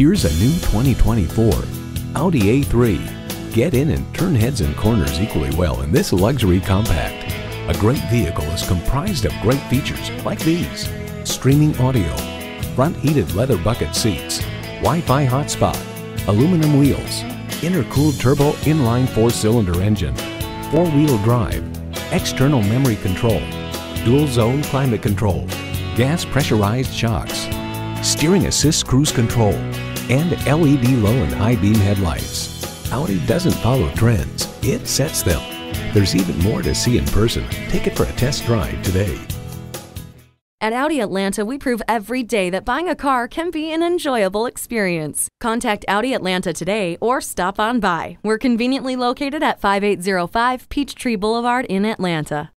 Here's a new 2024 Audi A3. Get in and turn heads and corners equally well in this luxury compact. A great vehicle is comprised of great features like these: streaming audio, front heated leather bucket seats, Wi-Fi hotspot, aluminum wheels, intercooled turbo inline four-cylinder engine, four-wheel drive, external memory control, dual zone climate control, gas pressurized shocks, steering assist cruise control, and LED low and high beam headlights. Audi doesn't follow trends, it sets them. There's even more to see in person. Take it for a test drive today. At Audi Atlanta, we prove every day that buying a car can be an enjoyable experience. Contact Audi Atlanta today or stop on by. We're conveniently located at 5805 Peachtree Boulevard in Atlanta.